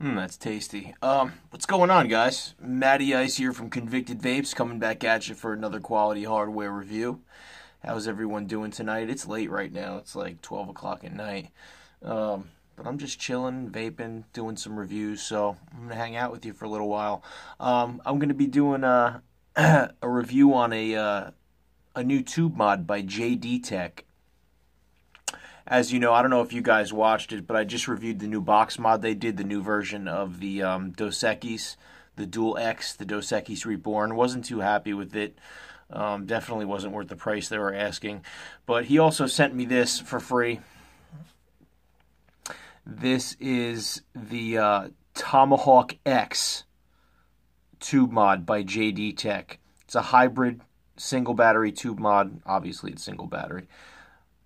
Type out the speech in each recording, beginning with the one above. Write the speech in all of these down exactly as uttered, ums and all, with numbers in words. Mmm, that's tasty. Um, what's going on, guys? Matty Ice here from Convicted Vapes, coming back at you for another quality hardware review. How's everyone doing tonight? It's late right now. It's like twelve o'clock at night. Um, but I'm just chilling, vaping, doing some reviews, so I'm going to hang out with you for a little while. Um, I'm going to be doing a, a review on a, uh, a new tube mod by J D Tech. As you know, I don't know if you guys watched it, but I just reviewed the new box mod they did, the new version of the um, Dosekis, the Dual X, the Dosekis Reborn. Wasn't too happy with it. Um, definitely wasn't worth the price they were asking. But he also sent me this for free. This is the uh, Tomahawk X tube mod by J D Tech. It's a hybrid single battery tube mod. Obviously, it's single battery.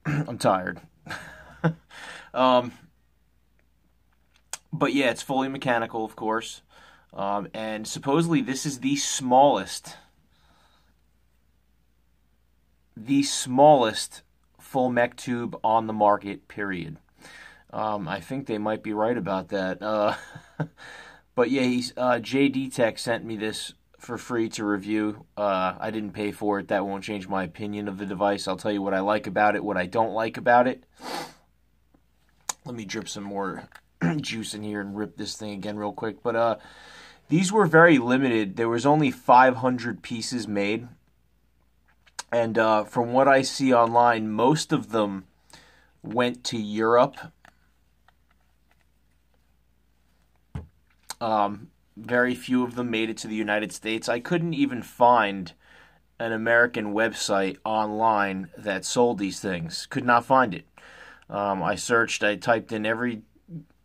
I'm tired. um, but yeah, it's fully mechanical, of course, um, and supposedly this is the smallest, the smallest full mech tube on the market, period. Um, I think they might be right about that. Uh, but yeah, he's, uh, J D Tech sent me this for free to review. Uh, I didn't pay for it. That won't change my opinion of the device. I'll tell you what I like about it, what I don't like about it. Let me drip some more juice in here and rip this thing again real quick. But uh, these were very limited. There was only five hundred pieces made. And uh, from what I see online, most of them went to Europe. Um... Very few of them made it to the United States. I couldn't even find an American website online that sold these things. Could not find it. Um, I searched. I typed in every.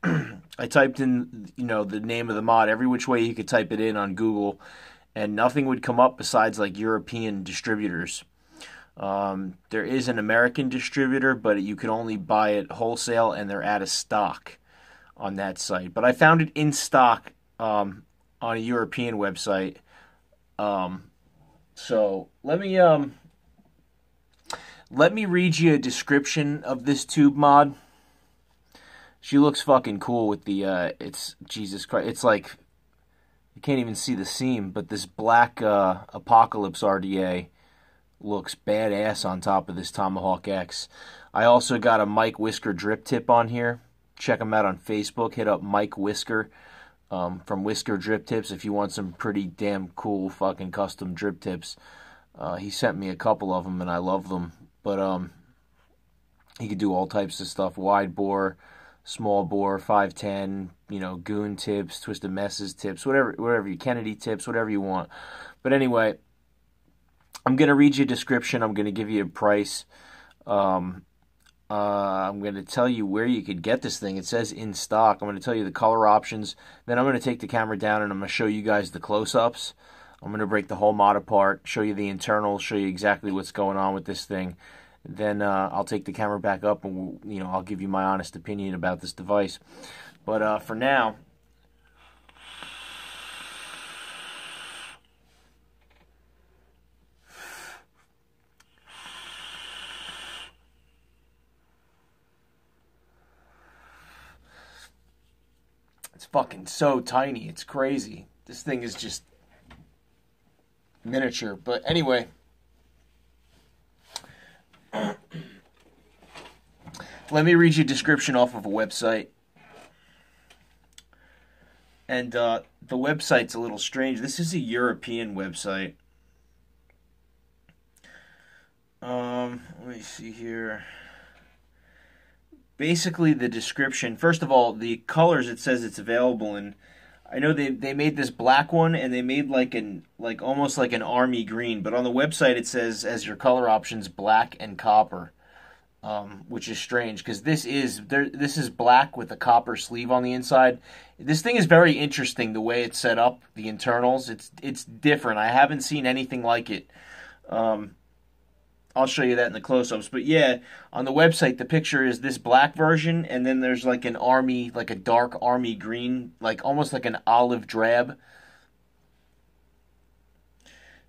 I typed in, you know, the name of the mod every which way you could type it in on Google, and nothing would come up besides like European distributors. Um, there is an American distributor, but you can only buy it wholesale, and they're out of stock on that site. But I found it in stock Um, on a European website. Um, so let me um, let me read you a description of this tube mod. She looks fucking cool with the uh, it's Jesus Christ. It's like you can't even see the seam, but this black uh, Apocalypse R D A looks badass on top of this Tomahawk X. I also got a Mike Whisker drip tip on here. Check him out on Facebook. Hit up Mike Whisker. Um, from Whisker Drip Tips, if you want some pretty damn cool fucking custom drip tips. Uh, he sent me a couple of them, and I love them. But um, he could do all types of stuff. Wide bore, small bore, five ten, you know, goon tips, twisted messes tips, whatever, whatever you, Kennedy tips, whatever you want. But anyway, I'm going to read you a description. I'm going to give you a price. Um... Uh, I'm going to tell you where you could get this thing. It says in stock. I'm going to tell you the color options. Then I'm going to take the camera down and I'm going to show you guys the close-ups. I'm going to break the whole mod apart, show you the internals, show you exactly what's going on with this thing. Then uh, I'll take the camera back up and we'll, you know, I'll give you my honest opinion about this device. But uh, for now, it's fucking so tiny. It's crazy. This thing is just miniature. But anyway, let me read you a description off of a website. And uh, the website's a little strange. This is a European website. Um, let me see here. Basically, the description, first of all, the colors it says it's available in. I know they they made this black one, and they made like an like almost like an army green, but on the website it says as your color options black and copper, um, which is strange because this is there this is black with a copper sleeve on the inside. This thing is very interesting the way it's set up, the internals. It's it's different. I haven't seen anything like it. Um, I'll show you that in the close-ups. But yeah, on the website, the picture is this black version, and then there's like an army, like a dark army green, like almost like an olive drab.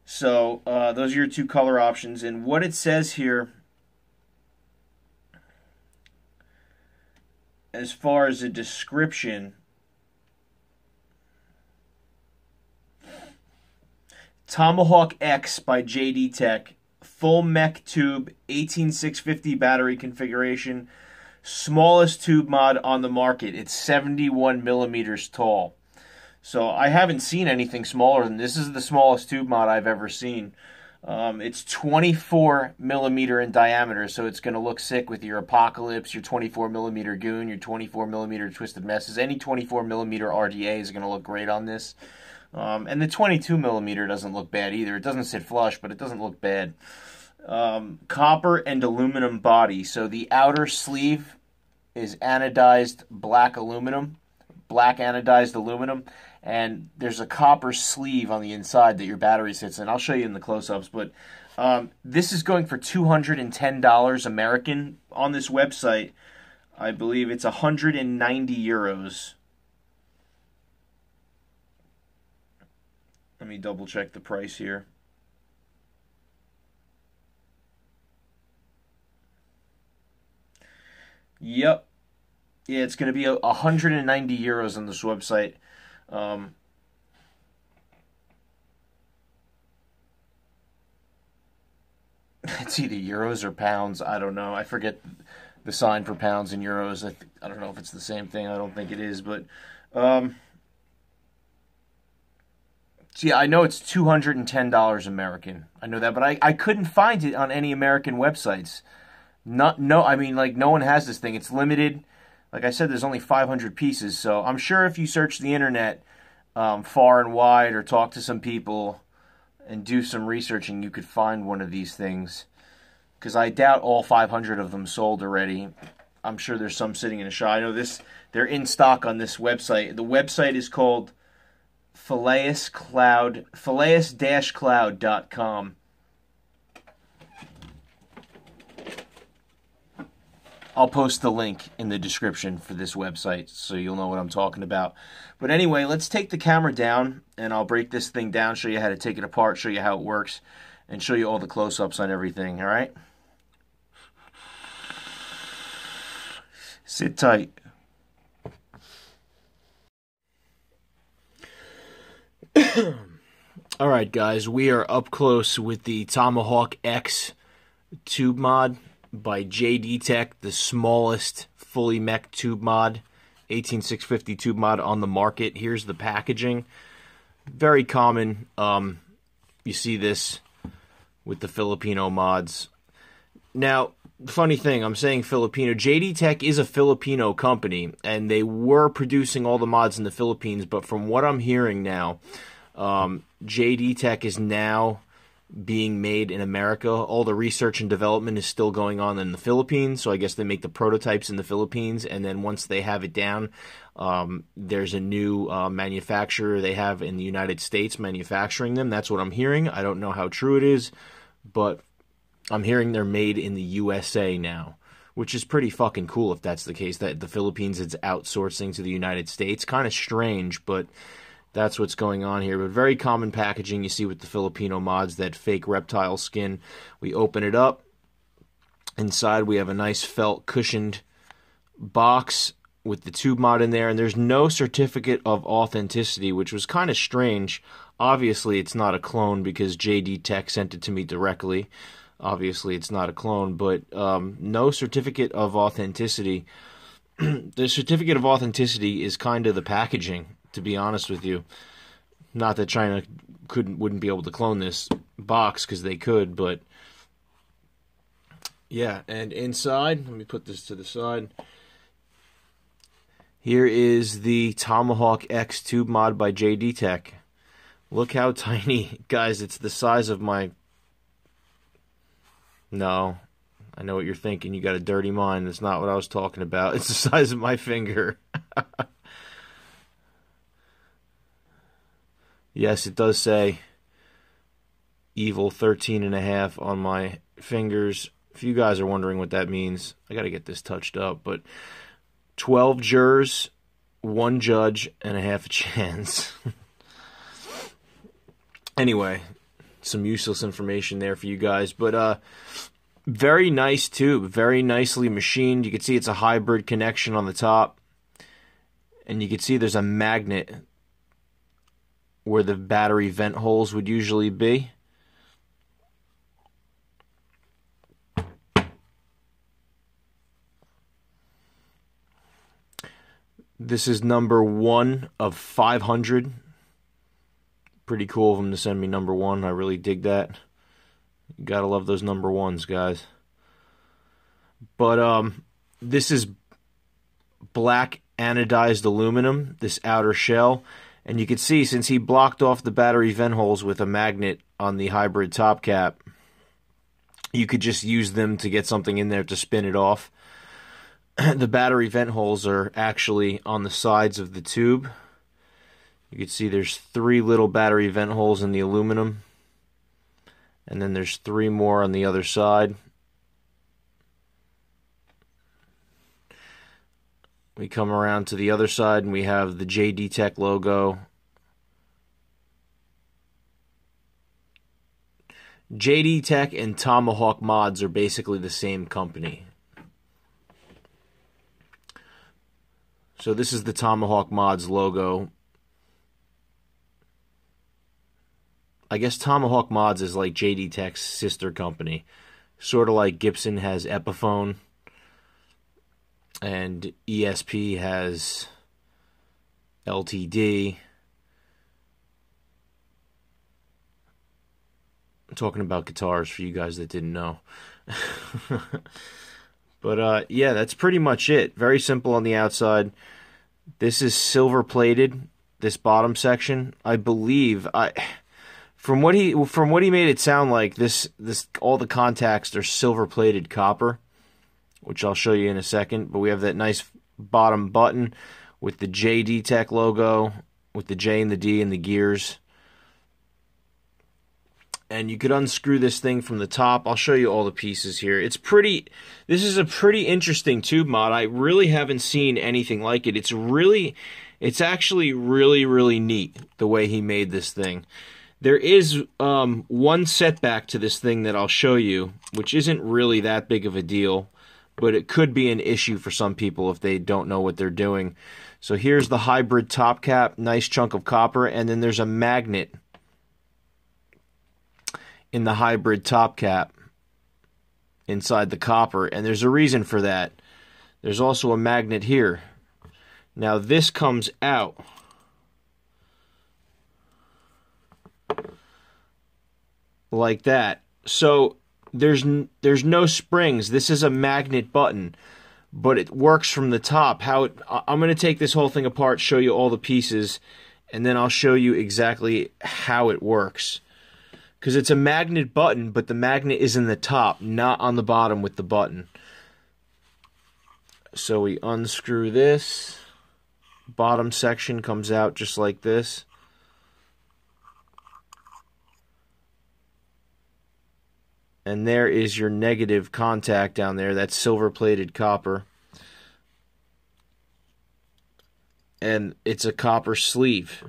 So uh, those are your two color options. And what it says here, as far as a description, Tomahawk X by J D Tech, full mech tube, eighteen six fifty battery configuration, smallest tube mod on the market. It's seventy-one millimeters tall. So I haven't seen anything smaller than this. This is the smallest tube mod I've ever seen. Um, it's twenty-four millimeter in diameter, so it's going to look sick with your Apocalypse, your twenty-four millimeter Goon, your twenty-four millimeter Twisted Messes. Any twenty-four millimeter R D A is going to look great on this. Um, and the twenty-two millimeter doesn't look bad either. It doesn't sit flush, but it doesn't look bad. Um, copper and aluminum body. So the outer sleeve is anodized black aluminum, black anodized aluminum. And there's a copper sleeve on the inside that your battery sits in. I'll show you in the close-ups, but um, this is going for two hundred ten dollars American. On this website, I believe it's one hundred ninety euros. Let me double-check the price here. Yep. Yeah, it's going to be one hundred ninety euros on this website. Um, it's either euros or pounds. I don't know. I forget the sign for pounds and euros. I, th I don't know if it's the same thing. I don't think it is, but, um, see, I know it's two hundred ten dollars American. I know that, but I, I couldn't find it on any American websites. Not, no, I mean, like, no one has this thing. It's limited. Like I said, there's only five hundred pieces, so I'm sure if you search the internet um, far and wide or talk to some people and do some researching, you could find one of these things, because I doubt all five hundred of them sold already. I'm sure there's some sitting in a shop. I know this; they're in stock on this website. The website is called Phileas-cloud, Phileas dash cloud dot com. I'll post the link in the description for this website so you'll know what I'm talking about. But anyway, let's take the camera down and I'll break this thing down, show you how to take it apart, show you how it works, and show you all the close-ups on everything, all right? Sit tight. All right, guys, we are up close with the Tomahawk X tube mod by J D Tech, the smallest fully mech tube mod, eighteen six fifty tube mod on the market. Here's the packaging. Very common. Um, you see this with the Filipino mods. Now, funny thing, I'm saying Filipino. J D Tech is a Filipino company, and they were producing all the mods in the Philippines, but from what I'm hearing now, um, J D Tech is now being made in America. All the research and development is still going on in the Philippines, so I guess they make the prototypes in the Philippines, and then once they have it down, um, there's a new uh, manufacturer they have in the United States manufacturing them. That's what I'm hearing. I don't know how true it is, but I'm hearing they're made in the U S A now, which is pretty fucking cool if that's the case, that the Philippines is outsourcing to the United States. Kind of strange, but that's what's going on here. But very common packaging you see with the Filipino mods, that fake reptile skin. We open it up. Inside we have a nice felt cushioned box with the tube mod in there. And there's no certificate of authenticity, which was kind of strange. Obviously it's not a clone because J D Tech sent it to me directly. Obviously it's not a clone, but um, no certificate of authenticity. The certificate of authenticity is kind of the packaging, to be honest with you. Not that China couldn't wouldn't be able to clone this box, because they could, but yeah. And inside, let me put this to the side. Here is the Tomahawk X tube mod by J D Tech. Look how tiny, guys. It's the size of my... No, I know what you're thinking. You got a dirty mind. That's not what I was talking about. It's the size of my finger. Yes, it does say evil thirteen and a half on my fingers. If you guys are wondering what that means, I got to get this touched up. But twelve jurors, one judge, and a half a chance. Anyway, some useless information there for you guys. But, uh... very nice tube, very nicely machined. You can see it's a hybrid connection on the top. And you can see there's a magnet where the battery vent holes would usually be. This is number one of five hundred. Pretty cool of them to send me number one. I really dig that. You gotta love those number ones, guys. But um, this is black anodized aluminum, this outer shell. And you can see, since he blocked off the battery vent holes with a magnet on the hybrid top cap, you could just use them to get something in there to spin it off. The battery vent holes are actually on the sides of the tube. You can see there's three little battery vent holes in the aluminum. And then there's three more on the other side. We come around to the other side and we have the J D Tech logo. J D Tech and Tomahawk Mods are basically the same company. So this is the Tomahawk Mods logo. I guess Tomahawk Mods is like J D Tech's sister company. Sort of like Gibson has Epiphone. And E S P has L T D. I'm talking about guitars for you guys that didn't know. But uh, yeah, that's pretty much it. Very simple on the outside. This is silver plated, this bottom section. I believe I from what he from what he made it sound like, this this all the contacts are silver plated copper, which I'll show you in a second. But we have that nice bottom button with the J D Tech logo, with the J and the D and the gears. And you could unscrew this thing from the top. I'll show you all the pieces here. It's pretty, this is a pretty interesting tube mod. I really haven't seen anything like it. It's really, it's actually really, really neat the way he made this thing. There is um, one setback to this thing that I'll show you, which isn't really that big of a deal, but it could be an issue for some people if they don't know what they're doing. So here's the hybrid top cap, nice chunk of copper, and then there's a magnet in the hybrid top cap inside the copper, and there's a reason for that. There's also a magnet here. Now this comes out. Like that. So There's n there's no springs. This is a magnet button, but it works from the top. How it, I'm going to take this whole thing apart, show you all the pieces, and then I'll show you exactly how it works. Because it's a magnet button, but the magnet is in the top, not on the bottom with the button. So we unscrew this. Bottom section comes out just like this. And there is your negative contact down there. That's silver-plated copper. And it's a copper sleeve.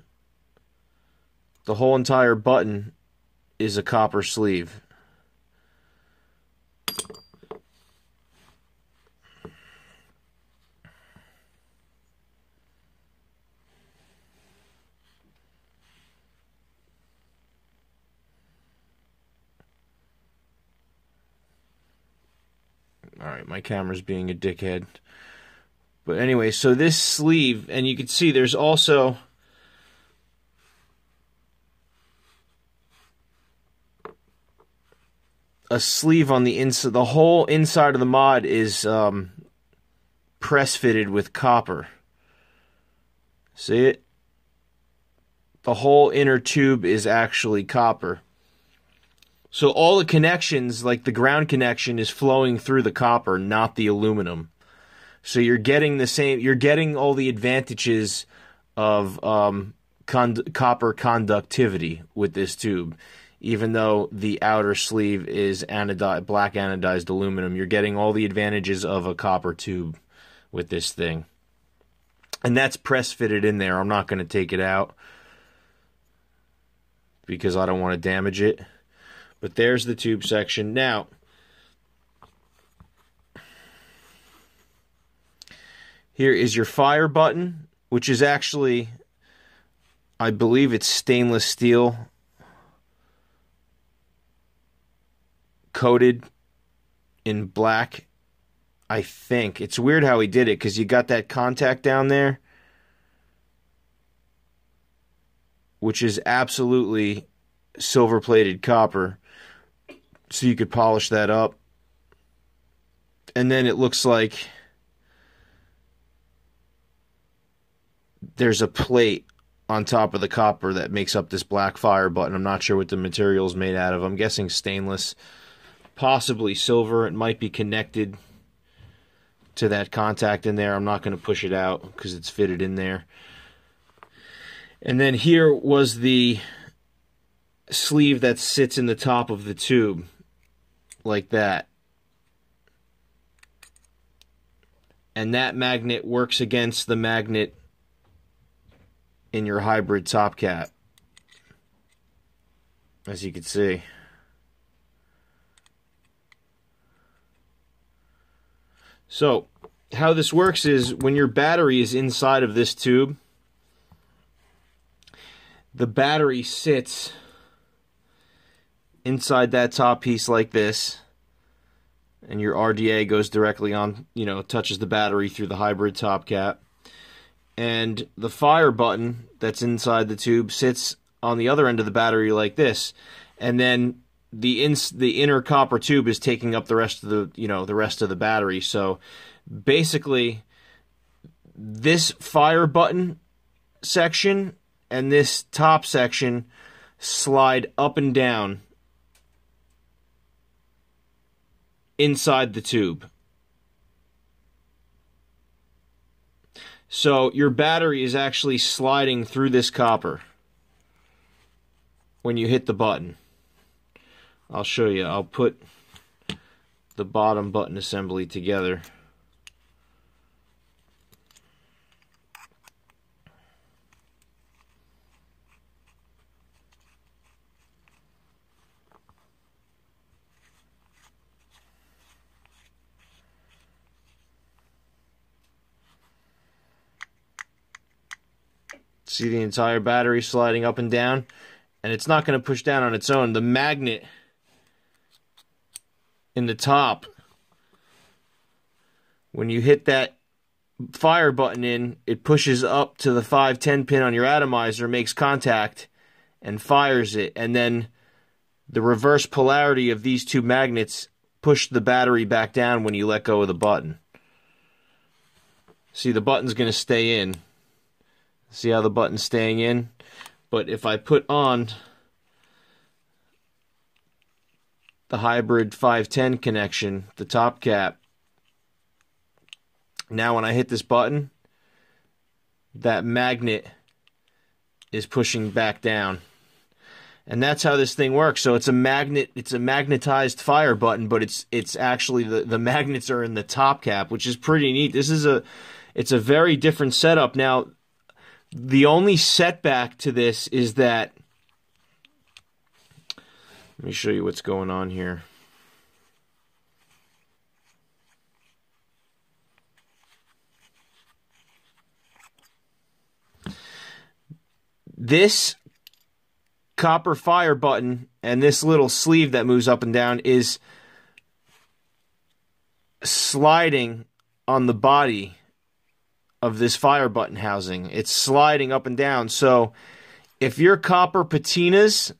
The whole entire button is a copper sleeve. Alright, my camera's being a dickhead. But anyway, so this sleeve, and you can see there's also a sleeve on the inside. The whole inside of the mod is um, press-fitted with copper. See it? The whole inner tube is actually copper. So all the connections, like the ground connection, is flowing through the copper, not the aluminum. So you're getting the same, you're getting all the advantages of um, con copper conductivity with this tube. Even though the outer sleeve is anodized, black anodized aluminum, you're getting all the advantages of a copper tube with this thing. And that's press fitted in there. I'm not going to take it out because I don't want to damage it. But there's the tube section. Now, here is your fire button, which is actually I believe it's stainless steel coated in black, I think. It's weird how he did it, because you got that contact down there, which is absolutely silver-plated copper, so you could polish that up. And then it looks like there's a plate on top of the copper that makes up this black fire button. I'm not sure what the material's made out of. I'm guessing stainless, possibly silver. It might be connected to that contact in there. I'm not going to push it out because it's fitted in there. And then here was the sleeve that sits in the top of the tube, like that. And that magnet works against the magnet in your hybrid top cap, as you can see. So, how this works is when your battery is inside of this tube, the battery sits inside that top piece like this, and your R D A goes directly on, you know, touches the battery through the hybrid top cap. And the fire button that's inside the tube sits on the other end of the battery like this. And then the ins the inner copper tube is taking up the rest of the, you know, the rest of the battery. So basically this fire button section and this top section slide up and down inside the tube. So your battery is actually sliding through this copper when you hit the button. I'll show you. I'll put the bottom button assembly together. See the entire battery sliding up and down, and it's not going to push down on its own. The magnet in the top, when you hit that fire button in, it pushes up to the five ten pin on your atomizer, makes contact, and fires it. And then the reverse polarity of these two magnets push the battery back down when you let go of the button. See, the button's going to stay in. See how the button's staying in? But if I put on the hybrid five ten connection, the top cap, now when I hit this button, that magnet is pushing back down. And that's how this thing works. So it's a magnet, it's a magnetized fire button, but it's it's actually the, the magnets are in the top cap, which is pretty neat. This is a it's a very different setup. Now, the only setback to this is that, let me show you what's going on here. This copper fire button and this little sleeve that moves up and down is sliding on the body of this fire button housing. It's sliding up and down. So if your copper patinas,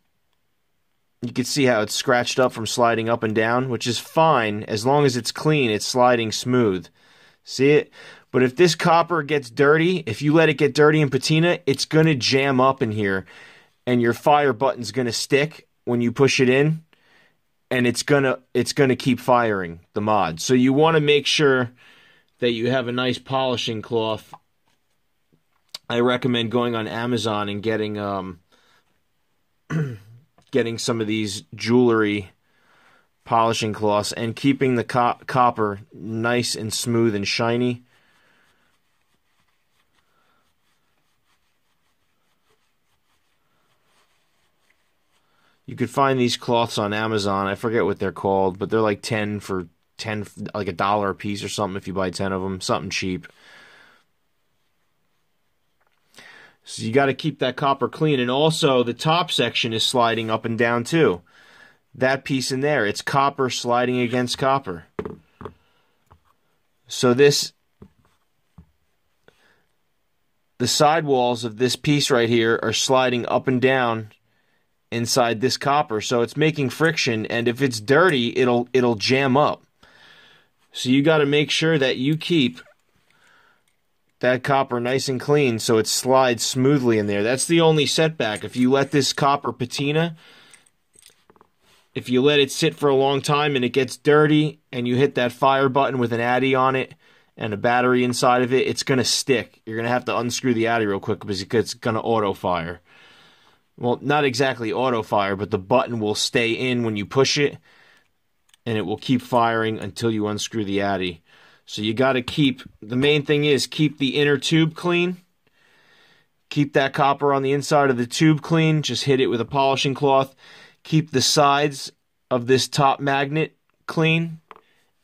you can see how it's scratched up from sliding up and down, which is fine as long as it's clean. It's sliding smooth. See it? But if this copper gets dirty, if you let it get dirty and patina, it's going to jam up in here, and your fire button's going to stick when you push it in, and it's going to it's going to keep firing the mod. So you want to make sure that you have a nice polishing cloth. I recommend going on Amazon and getting um, getting some of these jewelry polishing cloths and keeping the co copper nice and smooth and shiny. You could find these cloths on Amazon. I forget what they're called, but they're like ten for ten, like a dollar a piece or something if you buy ten of them, something cheap. So you got to keep that copper clean. And also the top section is sliding up and down too. That piece in there, it's copper sliding against copper. So this, the sidewalls of this piece right here are sliding up and down inside this copper. So it's making friction, and if it's dirty, it'll it'll jam up. So you got to make sure that you keep that copper nice and clean so it slides smoothly in there. That's the only setback. If you let this copper patina, if you let it sit for a long time and it gets dirty and you hit that fire button with an Addy on it and a battery inside of it, it's going to stick. You're going to have to unscrew the Addy real quick because it's going to auto-fire. Well, not exactly auto-fire, but the button will stay in when you push it and it will keep firing until you unscrew the Addy. So you got to keep, the main thing is keep the inner tube clean. Keep that copper on the inside of the tube clean. Just hit it with a polishing cloth. Keep the sides of this top magnet clean,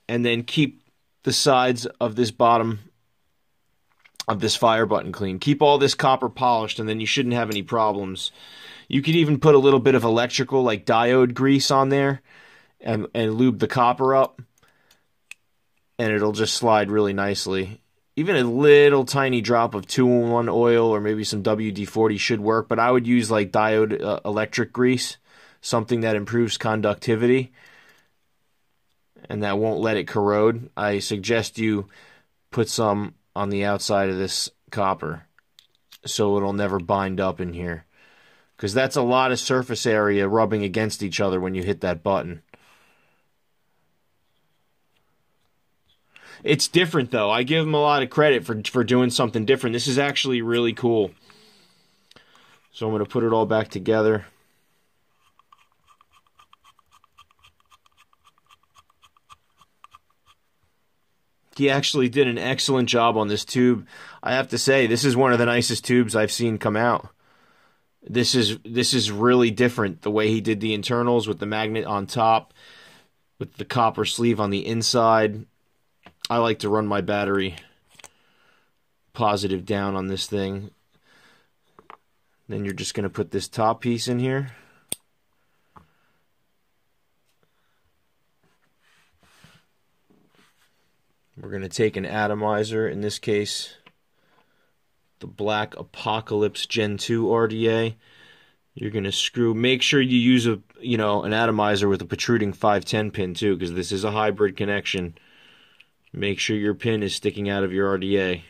and then keep the sides of this bottom of this fire button clean. Keep all this copper polished, and then you shouldn't have any problems. You could even put a little bit of electrical, like diode grease, on there and, and lube the copper up, and it'll just slide really nicely. Even a little tiny drop of two in one oil or maybe some W D forty should work, but I would use like diode uh, electric grease. Something that improves conductivity and that won't let it corrode. I suggest you put some on the outside of this copper so it'll never bind up in here, because that's a lot of surface area rubbing against each other when you hit that button. It's different though. I give them a lot of credit for, for doing something different. This is actually really cool. So I'm going to put it all back together. He actually did an excellent job on this tube. I have to say, this is one of the nicest tubes I've seen come out. This is this is really different, the way he did the internals with the magnet on top, with the copper sleeve on the inside. I like to run my battery positive down on this thing. Then you're just going to put this top piece in here. We're going to take an atomizer, in this case, the black Apocalypse Gen two R D A. You're going to screw, make sure you use a, you know, an atomizer with a protruding five ten pin too, because this is a hybrid connection. Make sure your pin is sticking out of your R D A.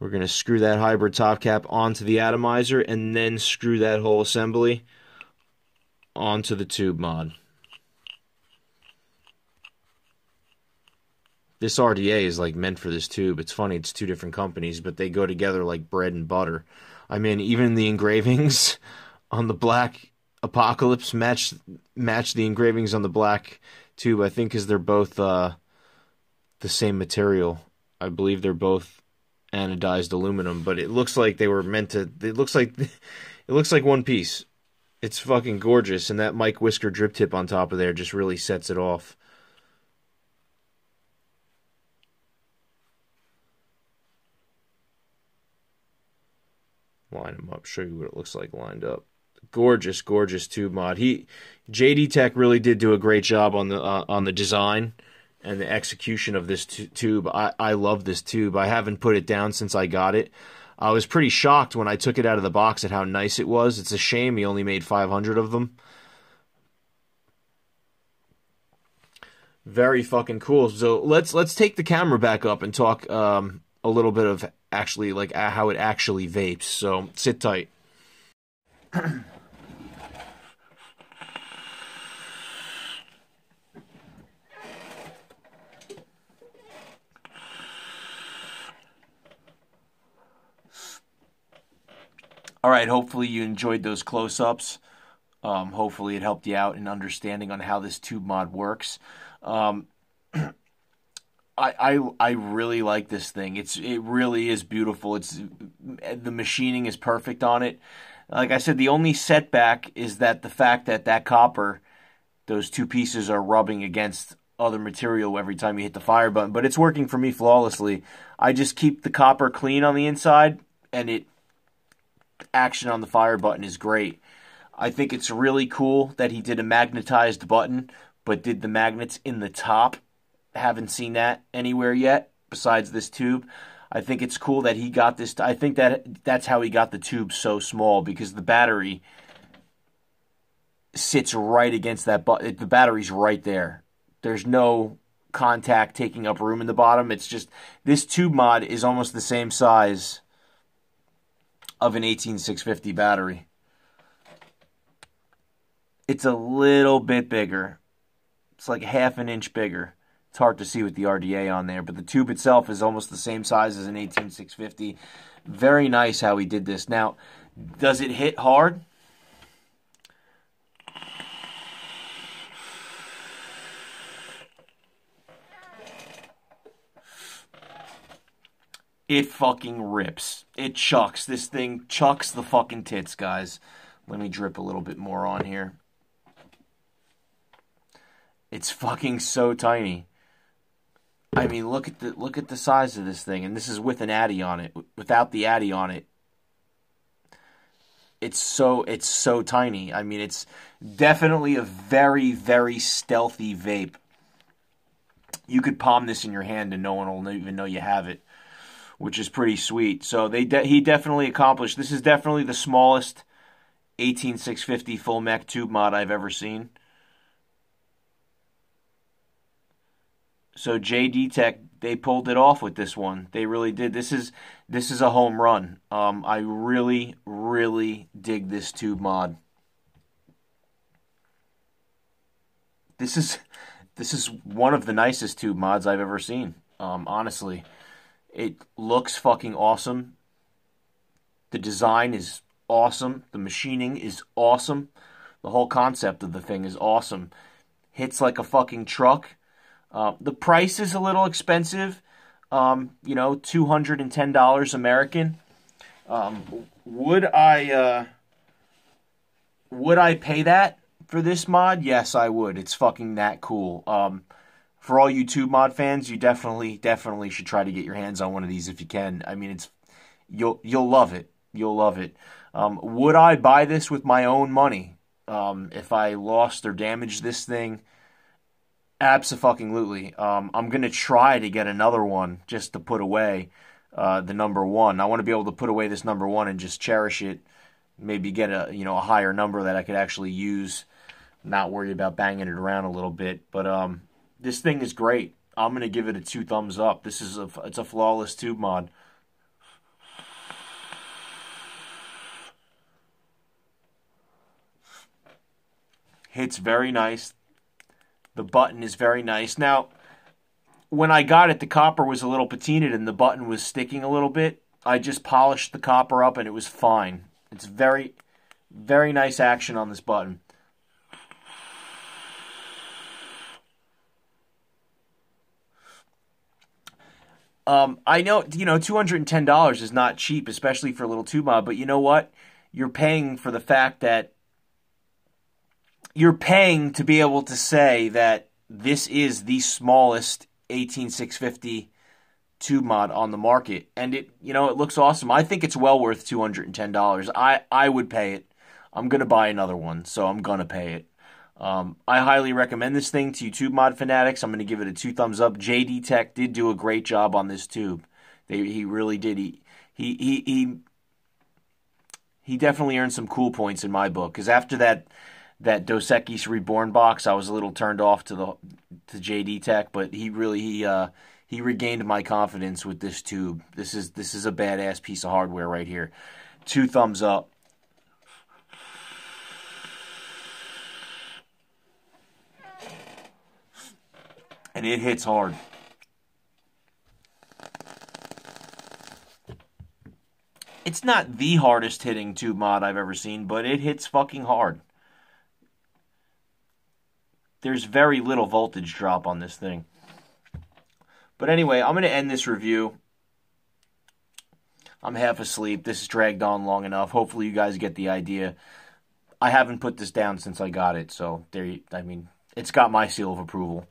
We're going to screw that hybrid top cap onto the atomizer and then screw that whole assembly onto the tube mod. This R D A is like meant for this tube. It's funny, it's two different companies, but they go together like bread and butter. I mean, even the engravings on the black Apocalypse match match the engravings on the black tube, I think, because they're both uh, the same material. I believe they're both anodized aluminum, but it looks like they were meant to. It looks like it looks like one piece. It's fucking gorgeous, and that Mike Whisker drip tip on top of there just really sets it off. Line them up, show you what it looks like lined up. Gorgeous, gorgeous tube mod. He, J D Tech really did do a great job on the uh, on the design and the execution of this tube. I, I love this tube. I haven't put it down since I got it. I was pretty shocked when I took it out of the box at how nice it was. It's a shame he only made five hundred of them. Very fucking cool. So let's let's take the camera back up and talk um, a little bit of actually, like how it actually vapes. So sit tight. All right, hopefully you enjoyed those close-ups. Um, hopefully it helped you out in understanding on how this tube mod works. Um, I, I I really like this thing. It's it really is beautiful. It's the machining is perfect on it. Like I said, the only setback is that the fact that that copper, those two pieces are rubbing against other material every time you hit the fire button. But it's working for me flawlessly. I just keep the copper clean on the inside, and it action on the fire button is great. I think it's really cool that he did a magnetized button, but did the magnets in the top. Haven't seen that anywhere yet besides this tube. I think it's cool that he got this. I think that that's how he got the tube so small, because the battery sits right against that button. The battery's right there. There's no contact taking up room in the bottom. It's just this tube mod is almost the same size of an eighteen six fifty battery. It's a little bit bigger. It's like half an inch bigger. It's hard to see with the R D A on there, but the tube itself is almost the same size as an eighteen six fifty. Very nice how he did this. Now, does it hit hard? It fucking rips. It chucks. This thing chucks the fucking tits, guys. Let me drip a little bit more on here. It's fucking so tiny. I mean, look at the look at the size of this thing, and this is with an Addy on it. Without the Addy on it, it's so it's so tiny. I mean, it's definitely a very very stealthy vape. You could palm this in your hand, and no one will even know you have it, which is pretty sweet. So they de he definitely accomplished. This is definitely the smallest eighteen six fifty full mech tube mod I've ever seen. So J D Tech, they pulled it off with this one. They really did. This is this is a home run. Um, I really really dig this tube mod. This is this is one of the nicest tube mods I've ever seen. Um, honestly. It looks fucking awesome. The design is awesome. The machining is awesome. The whole concept of the thing is awesome. Hits like a fucking truck. Uh, the price is a little expensive. Um, you know, two hundred ten dollars American. Um, would I uh, would I pay that for this mod? Yes, I would. It's fucking that cool. Um... For all you tube mod fans, you definitely, definitely should try to get your hands on one of these if you can. I mean, it's you'll you'll love it. You'll love it. Um, would I buy this with my own money um, if I lost or damaged this thing? Abso-fucking-lutely. Um, I'm gonna try to get another one just to put away uh, the number one. I want to be able to put away this number one and just cherish it. Maybe get a you know a higher number that I could actually use. Not worry about banging it around a little bit, but um. This thing is great. I'm going to give it a two thumbs up. This is a, it's a flawless tube mod. Hits very nice. The button is very nice. Now, when I got it, the copper was a little patinaed and the button was sticking a little bit. I just polished the copper up and it was fine. It's very, very nice action on this button. Um, I know, you know, two hundred ten dollars is not cheap, especially for a little tube mod, but you know what? You're paying for the fact that you're paying to be able to say that this is the smallest eighteen six fifty tube mod on the market. And it, you know, it looks awesome. I think it's well worth two hundred ten dollars. I, I would pay it. I'm going to buy another one, so I'm going to pay it. Um, I highly recommend this thing to you tube mod fanatics. I'm going to give it a two thumbs up. J D Tech did do a great job on this tube. They, he really did. He, he, he, he, he definitely earned some cool points in my book. Because after that, that Dosekis Reborn box, I was a little turned off to the to J D Tech. But he really he uh, he regained my confidence with this tube. This is this is a badass piece of hardware right here. Two thumbs up. And it hits hard. It's not the hardest hitting tube mod I've ever seen, but it hits fucking hard. There's very little voltage drop on this thing. But anyway, I'm going to end this review. I'm half asleep. This has dragged on long enough. Hopefully you guys get the idea. I haven't put this down since I got it, so there you, I mean, it's got my seal of approval.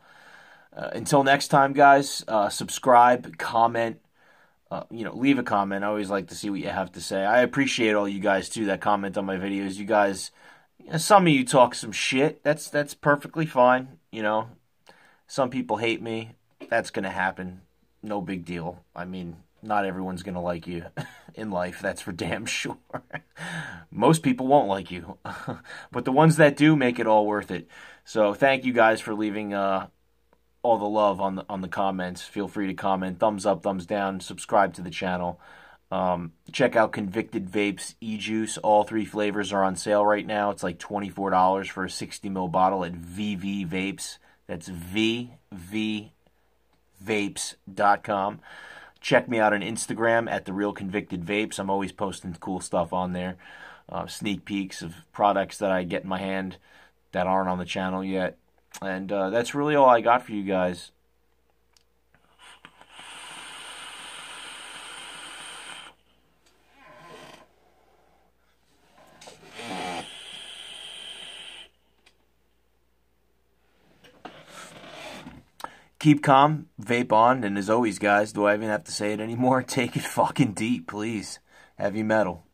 Uh, until next time, guys, uh, subscribe, comment, Uh, you know, leave a comment. I always like to see what you have to say. I appreciate all you guys too that comment on my videos. You guys, you know, some of you talk some shit. That's that's perfectly fine. You know, some people hate me. That's gonna happen. No big deal. I mean, not everyone's gonna like you in life. That's for damn sure. Most people won't like you, but the ones that do make it all worth it. So thank you guys for leaving Uh, all the love on the, on the comments. Feel free to comment. Thumbs up, thumbs down. Subscribe to the channel. Um, check out Convicted Vapes E-Juice. All three flavors are on sale right now. It's like twenty-four dollars for a sixty milliliter bottle at V V Vapes. That's V V Vapes dot com. Check me out on Instagram at The Real Convicted Vapes. I'm always posting cool stuff on there. Uh, sneak peeks of products that I get in my hand that aren't on the channel yet. And uh, that's really all I got for you guys. Keep calm, vape on, and as always, guys, do I even have to say it anymore? Take it fucking deep, please. Heavy metal.